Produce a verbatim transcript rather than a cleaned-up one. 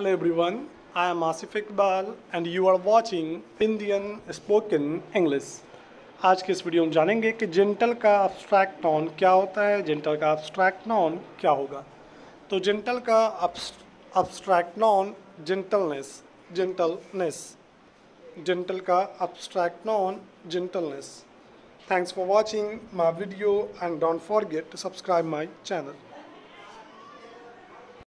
Hello everyone, I am Asif Iqbal and you are watching Indian Spoken English. आज के इस video में जानेंगे कि जेंटल का अब्स्ट्रैक्ट नॉन क्या होता है, जेंटल का अब्स्ट्रैक्ट नॉन क्या होगा। तो जेंटल का abstract non gentleness, gentleness, gentle का abstract non gentleness. Thanks for watching my video and don't forget to subscribe my channel.